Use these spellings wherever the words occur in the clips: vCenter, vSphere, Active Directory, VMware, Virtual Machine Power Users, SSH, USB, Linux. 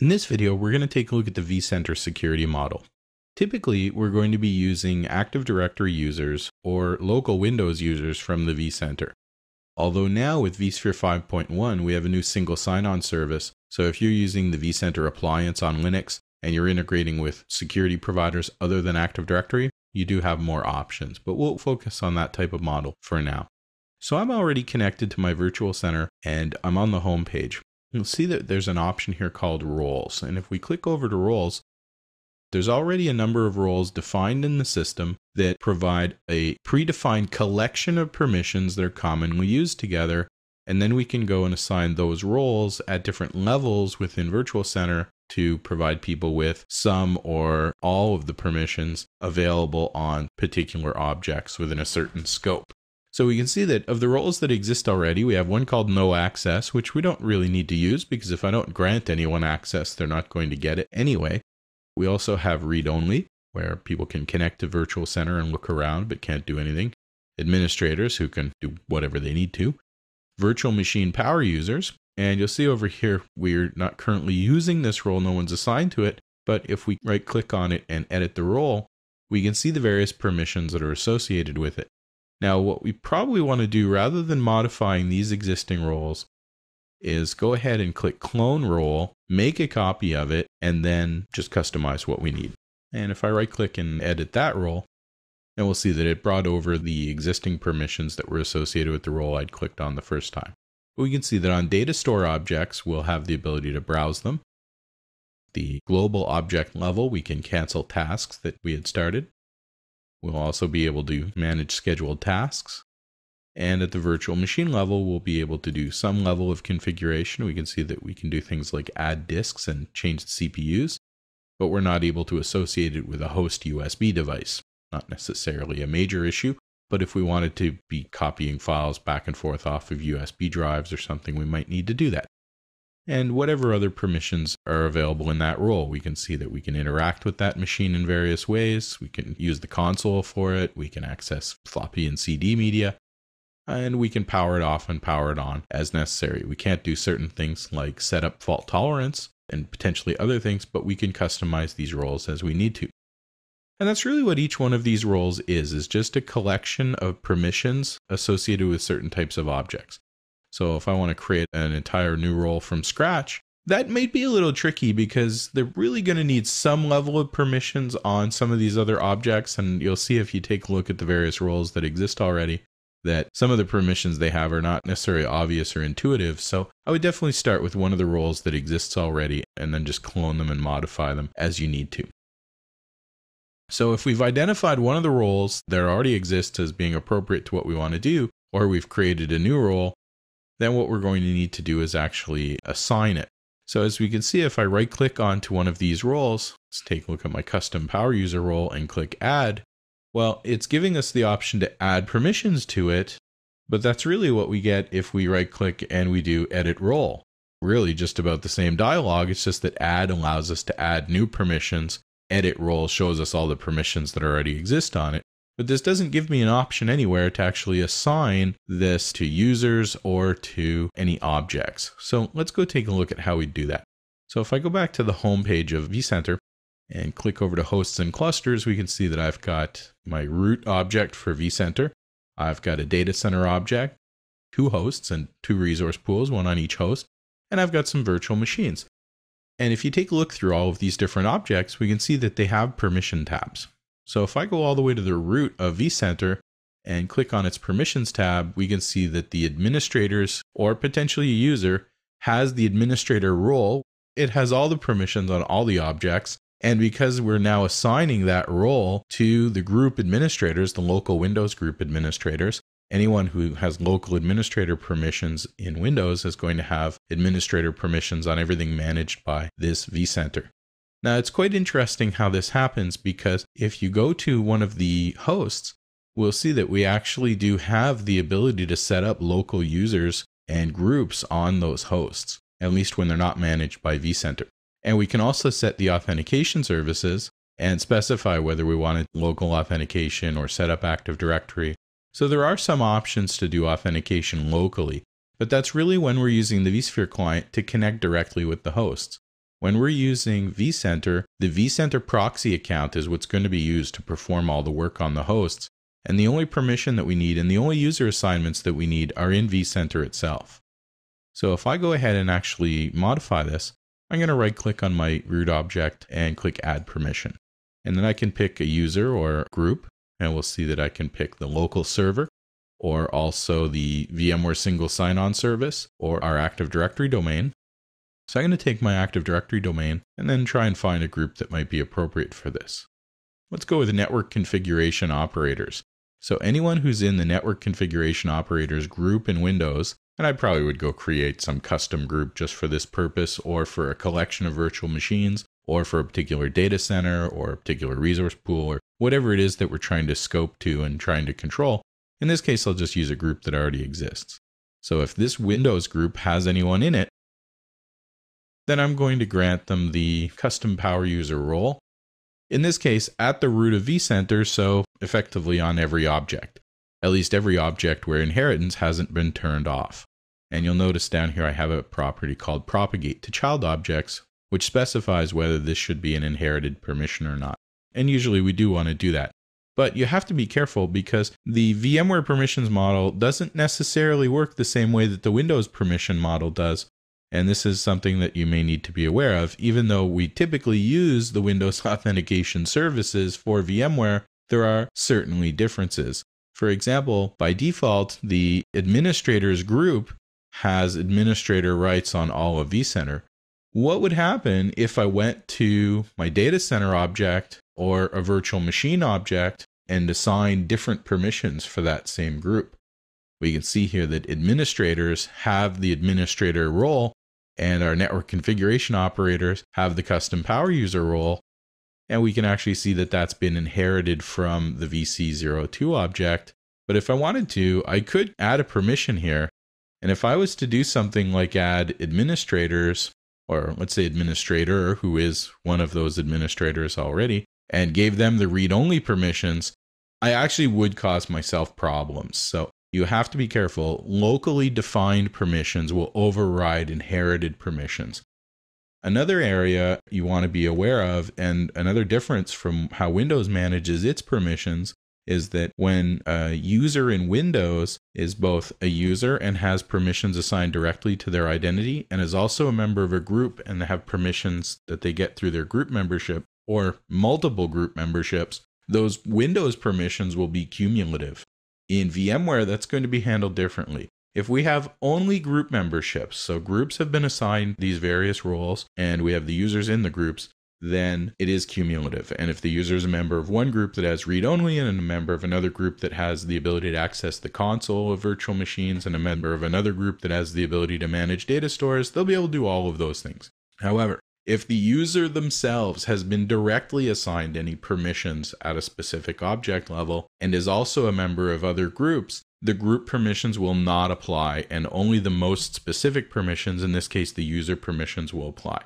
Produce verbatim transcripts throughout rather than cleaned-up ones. In this video, we're going to take a look at the vCenter security model. Typically, we're going to be using Active Directory users or local Windows users from the vCenter. Although now with vSphere five point one, we have a new single sign-on service, so if you're using the vCenter appliance on Linux and you're integrating with security providers other than Active Directory, you do have more options, but we'll focus on that type of model for now. So I'm already connected to my virtual center and I'm on the home page. You'll see that there's an option here called roles, and if we click over to roles, there's already a number of roles defined in the system that provide a predefined collection of permissions that are commonly used together, and then we can go and assign those roles at different levels within Virtual Center to provide people with some or all of the permissions available on particular objects within a certain scope. So we can see that of the roles that exist already, we have one called no access, which we don't really need to use because if I don't grant anyone access, they're not going to get it anyway. We also have read only, where people can connect to Virtual Center and look around but can't do anything. Administrators who can do whatever they need to. Virtual Machine Power Users, and you'll see over here we're not currently using this role, no one's assigned to it, but if we right click on it and edit the role, we can see the various permissions that are associated with it. Now what we probably want to do rather than modifying these existing roles is go ahead and click clone role, make a copy of it, and then just customize what we need. And if I right click and edit that role, and we'll see that it brought over the existing permissions that were associated with the role I'd clicked on the first time. But we can see that on data store objects, we'll have the ability to browse them. The global object level, we can cancel tasks that we had started. We'll also be able to manage scheduled tasks. And at the virtual machine level, we'll be able to do some level of configuration. We can see that we can do things like add disks and change the C P Us, but we're not able to associate it with a host U S B device. Not necessarily a major issue, but if we wanted to be copying files back and forth off of U S B drives or something, we might need to do that. And whatever other permissions are available in that role, we can see that we can interact with that machine in various ways. We can use the console for it. We can access floppy and C D media. And we can power it off and power it on as necessary. We can't do certain things like set up fault tolerance and potentially other things, but we can customize these roles as we need to. And that's really what each one of these roles is, is just a collection of permissions associated with certain types of objects. So if I want to create an entire new role from scratch, that may be a little tricky because they're really going to need some level of permissions on some of these other objects. And you'll see if you take a look at the various roles that exist already, that some of the permissions they have are not necessarily obvious or intuitive. So I would definitely start with one of the roles that exists already and then just clone them and modify them as you need to. So if we've identified one of the roles that already exists as being appropriate to what we want to do, or we've created a new role, then what we're going to need to do is actually assign it. So as we can see, if I right click onto one of these roles, let's take a look at my custom power user role and click add. Well, it's giving us the option to add permissions to it, but that's really what we get if we right click and we do edit role. Really just about the same dialogue, it's just that add allows us to add new permissions. Edit role shows us all the permissions that already exist on it, but this doesn't give me an option anywhere to actually assign this to users or to any objects. So let's go take a look at how we do that. So if I go back to the home page of vCenter and click over to hosts and clusters, we can see that I've got my root object for vCenter. I've got a data center object, two hosts and two resource pools, one on each host, and I've got some virtual machines. And if you take a look through all of these different objects, we can see that they have permission tabs. So if I go all the way to the root of vCenter and click on its permissions tab, we can see that the administrators or potentially a user has the administrator role. It has all the permissions on all the objects. And because we're now assigning that role to the group administrators, the local Windows group administrators, anyone who has local administrator permissions in Windows is going to have administrator permissions on everything managed by this vCenter. Now it's quite interesting how this happens because if you go to one of the hosts, we'll see that we actually do have the ability to set up local users and groups on those hosts, at least when they're not managed by vCenter. And we can also set the authentication services and specify whether we wanted local authentication or set up Active Directory. So there are some options to do authentication locally, but that's really when we're using the vSphere client to connect directly with the hosts. When we're using vCenter, the vCenter proxy account is what's going to be used to perform all the work on the hosts, and the only permission that we need and the only user assignments that we need are in vCenter itself. So if I go ahead and actually modify this, I'm going to right-click on my root object and click Add Permission. And then I can pick a user or group, and we'll see that I can pick the local server, or also the VMware single sign-on service, or our Active Directory domain. So I'm going to take my Active Directory domain and then try and find a group that might be appropriate for this. Let's go with network configuration operators. So anyone who's in the network configuration operators group in Windows, and I probably would go create some custom group just for this purpose, or for a collection of virtual machines, or for a particular data center, or a particular resource pool, or whatever it is that we're trying to scope to and trying to control. In this case, I'll just use a group that already exists. So if this Windows group has anyone in it, then I'm going to grant them the custom power user role, in this case at the root of vCenter, so effectively on every object, at least every object where inheritance hasn't been turned off. And you'll notice down here I have a property called propagate to child objects, which specifies whether this should be an inherited permission or not. And usually we do want to do that. But you have to be careful because the VMware permissions model doesn't necessarily work the same way that the Windows permission model does. And this is something that you may need to be aware of. Even though we typically use the Windows authentication services for VMware, there are certainly differences. For example, by default, the administrators group has administrator rights on all of vCenter. What would happen if I went to my data center object or a virtual machine object and assigned different permissions for that same group? We can see here that administrators have the administrator role and our network configuration operators have the custom power user role. And we can actually see that that's been inherited from the v c zero two object. But if I wanted to, I could add a permission here. And if I was to do something like add administrators, or let's say administrator, who is one of those administrators already, and gave them the read-only permissions, I actually would cause myself problems. So you have to be careful. Locally defined permissions will override inherited permissions. Another area you want to be aware of, and another difference from how Windows manages its permissions, is that when a user in Windows is both a user and has permissions assigned directly to their identity, and is also a member of a group and they have permissions that they get through their group membership or multiple group memberships, those Windows permissions will be cumulative. In VMware, that's going to be handled differently. If we have only group memberships, so groups have been assigned these various roles and we have the users in the groups, then it is cumulative. And if the user is a member of one group that has read-only and a member of another group that has the ability to access the console of virtual machines and a member of another group that has the ability to manage data stores, they'll be able to do all of those things. However, if the user themselves has been directly assigned any permissions at a specific object level and is also a member of other groups, the group permissions will not apply and only the most specific permissions, in this case the user permissions, will apply.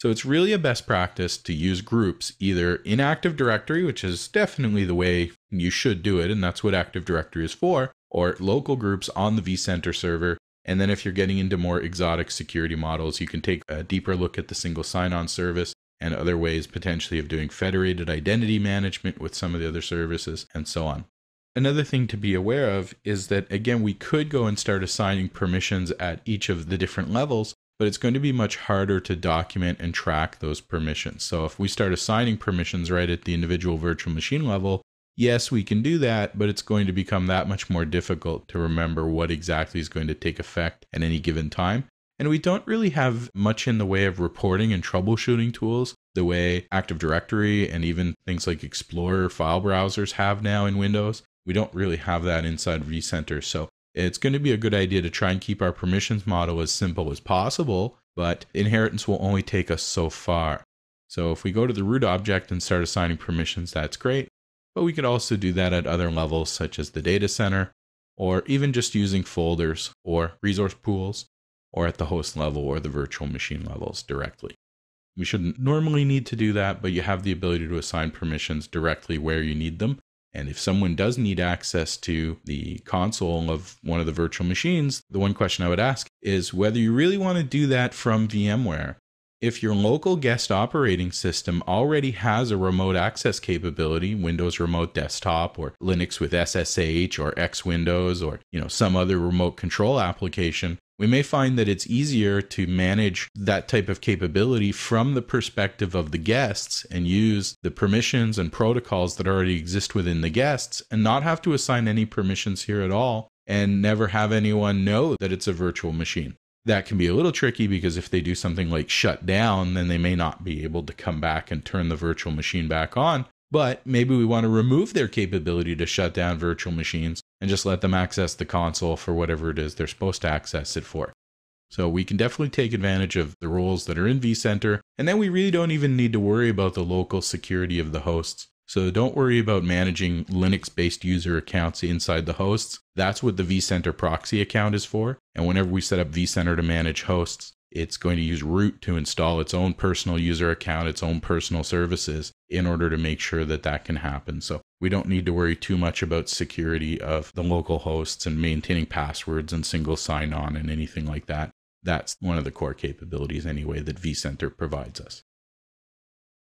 So it's really a best practice to use groups either in Active Directory, which is definitely the way you should do it, and that's what Active Directory is for, or local groups on the vCenter server. And then if you're getting into more exotic security models, you can take a deeper look at the single sign-on service and other ways potentially of doing federated identity management with some of the other services and so on. Another thing to be aware of is that, again, we could go and start assigning permissions at each of the different levels, but it's going to be much harder to document and track those permissions. So if we start assigning permissions right at the individual virtual machine level, yes, we can do that, but it's going to become that much more difficult to remember what exactly is going to take effect at any given time. And we don't really have much in the way of reporting and troubleshooting tools the way Active Directory and even things like Explorer file browsers have now in Windows. We don't really have that inside vCenter. So it's going to be a good idea to try and keep our permissions model as simple as possible, but inheritance will only take us so far. So if we go to the root object and start assigning permissions, that's great. But we could also do that at other levels, such as the data center, or even just using folders or resource pools, or at the host level or the virtual machine levels directly. We shouldn't normally need to do that, but you have the ability to assign permissions directly where you need them. And if someone does need access to the console of one of the virtual machines, the one question I would ask is whether you really want to do that from VMware. If your local guest operating system already has a remote access capability, Windows Remote Desktop or Linux with S S H or X Windows or, you know, some other remote control application, we may find that it's easier to manage that type of capability from the perspective of the guests and use the permissions and protocols that already exist within the guests and not have to assign any permissions here at all and never have anyone know that it's a virtual machine. That can be a little tricky because if they do something like shut down, then they may not be able to come back and turn the virtual machine back on. But maybe we want to remove their capability to shut down virtual machines and just let them access the console for whatever it is they're supposed to access it for. So we can definitely take advantage of the rules that are in vCenter, and then we really don't even need to worry about the local security of the hosts. So don't worry about managing Linux-based user accounts inside the hosts. That's what the vCenter proxy account is for. And whenever we set up vCenter to manage hosts, it's going to use root to install its own personal user account, its own personal services in order to make sure that that can happen. So we don't need to worry too much about security of the local hosts and maintaining passwords and single sign-on and anything like that. That's one of the core capabilities anyway that vCenter provides us.